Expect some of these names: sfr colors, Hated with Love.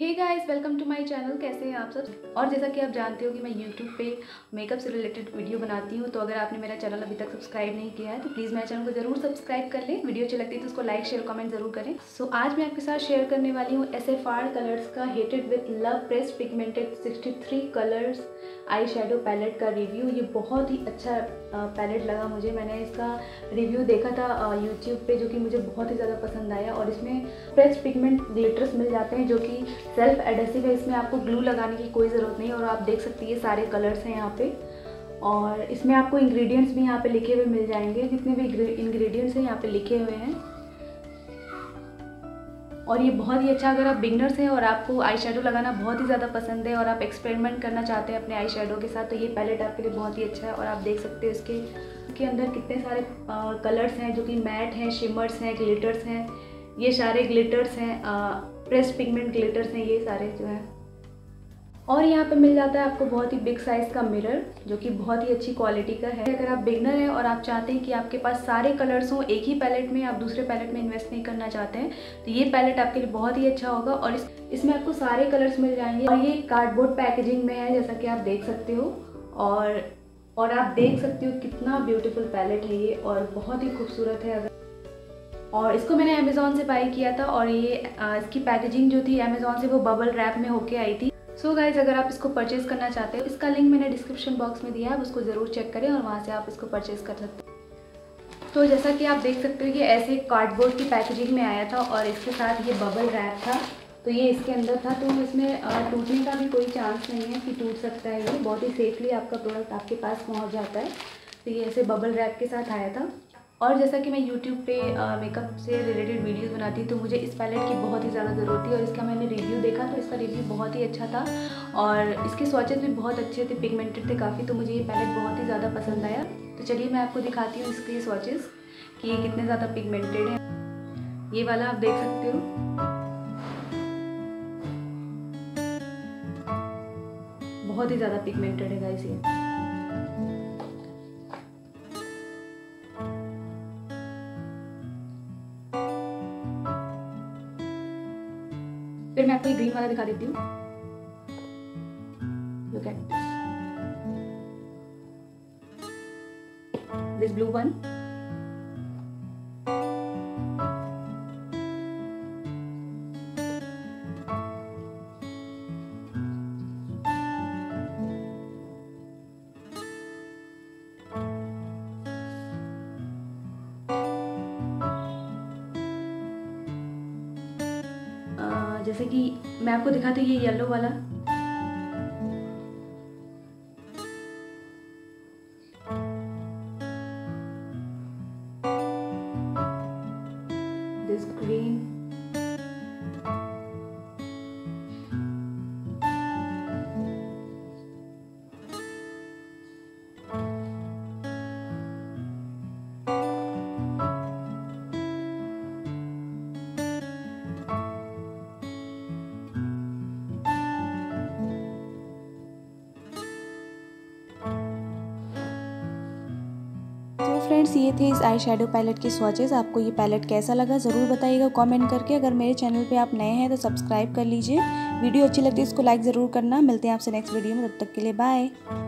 Hey guys welcome to my channel. कैसे हैं आप सब। और जैसा कि आप जानते हो कि मैं यूट्यूब पे मेकअप से रिलेटेड वीडियो बनाती हूँ, तो अगर आपने मेरा चैनल अभी तक सब्सक्राइब नहीं किया है तो प्लीज़ मेरे चैनल को ज़रूर सब्सक्राइब कर लें। वीडियो अच्छी लगती है तो उसको लाइक शेयर कमेंट ज़रूर करें। सो आज मैं आपके साथ शेयर करने वाली हूँ S.F.R कलर्स का hated with love pressed pigmented 63 colours eye shadow palette का रिव्यू। ये बहुत ही अच्छा पैलेट लगा मुझे। मैंने इसका रिव्यू देखा था यूट्यूब पे, जो कि मुझे बहुत ही ज़्यादा पसंद आया। और इसमें प्रेस्ड पिगमेंट ग्लिटर्स मिल जाते हैं जो कि सेल्फ एडेसिव है। इसमें आपको ग्लू लगाने की कोई ज़रूरत नहीं। और आप देख सकती है सारे कलर्स हैं यहाँ पे। और इसमें आपको इंग्रेडिएंट्स भी यहाँ पे लिखे हुए मिल जाएंगे। जितने भी इंग्रेडिएंट्स हैं यहाँ पे लिखे हुए हैं। और ये बहुत ही अच्छा, अगर आप बिगनर्स हैं और आपको आई शेडो लगाना बहुत ही ज़्यादा पसंद है और आप एक्सपेरिमेंट करना चाहते हैं अपने आई शेडो के साथ, तो ये पैलेट आपके लिए बहुत ही अच्छा है। और आप देख सकते हो इसके अंदर कितने सारे कलर्स हैं जो कि मैट हैं, शिमर्स हैं, ग्लिटर्स हैं। ये सारे ग्लिटर्स हैं, प्रेस्ड पिगमेंट ग्लिटर्स हैं ये सारे जो हैं। और यहाँ पे मिल जाता है आपको बहुत ही बिग साइज़ का मिरर जो कि बहुत ही अच्छी क्वालिटी का है। अगर आप बिगनर हैं और आप चाहते हैं कि आपके पास सारे कलर्स हों एक ही पैलेट में, आप दूसरे पैलेट में इन्वेस्ट नहीं करना चाहते हैं, तो ये पैलेट आपके लिए बहुत ही अच्छा होगा। और इसमें आपको सारे कलर्स मिल जाएंगे। और ये कार्डबोर्ड पैकेजिंग में है जैसा कि आप देख सकते हो। और आप देख सकते हो कितना ब्यूटीफुल पैलेट है ये और बहुत ही खूबसूरत है। और इसको मैंने अमेज़ॉन से बाई किया था और ये इसकी पैकेजिंग जो थी अमेज़ॉन से वो बबल रैप में होके आई थी। सो गाइज़ अगर आप इसको परचेज़ करना चाहते हो, इसका लिंक मैंने डिस्क्रिप्शन बॉक्स में दिया है, आप उसको ज़रूर चेक करें और वहाँ से आप इसको परचेज़ कर सकते हो। तो जैसा कि आप देख सकते हो कि ऐसे कार्डबोर्ड की पैकेजिंग में आया था और इसके साथ ये बबल रैप था, तो ये इसके अंदर था। तो इसमें टूटने का भी कोई चांस नहीं है कि टूट सकता है। ये बहुत ही सेफली आपका प्रोडक्ट आपके पास पहुँच जाता है। तो ये ऐसे बबल रैप के साथ आया था। और जैसा कि मैं YouTube पे मेकअप से रिलेटेड वीडियोस बनाती तो मुझे इस पैलेट की बहुत ही ज़्यादा ज़रूरत थी। और इसका मैंने रिव्यू देखा तो इसका रिव्यू बहुत ही अच्छा था और इसके स्वाचेस भी बहुत अच्छे थे, पिगमेंटेड थे काफ़ी। तो मुझे ये पैलेट बहुत ही ज़्यादा पसंद आया। तो चलिए मैं आपको दिखाती हूँ इसके स्वाचेस कि ये कितने ज़्यादा पिगमेंटेड है। ये वाला आप देख सकते हो बहुत ही ज़्यादा पिगमेंटेड है गाइस ये। फिर मैं आपको ग्रीन वाला दिखा देती हूँ। Look at this blue one. जैसे कि मैं आपको दिखाती हूँ ये येलो वाला। This green. फ्रेंड्स ये थे इस आई शेडो पैलेट के स्वॉचेस। आपको ये पैलेट कैसा लगा ज़रूर बताइएगा कमेंट करके। अगर मेरे चैनल पे आप नए हैं तो सब्सक्राइब कर लीजिए। वीडियो अच्छी लगती है इसको लाइक ज़रूर करना। मिलते हैं आपसे नेक्स्ट वीडियो में, तब तक के लिए बाय।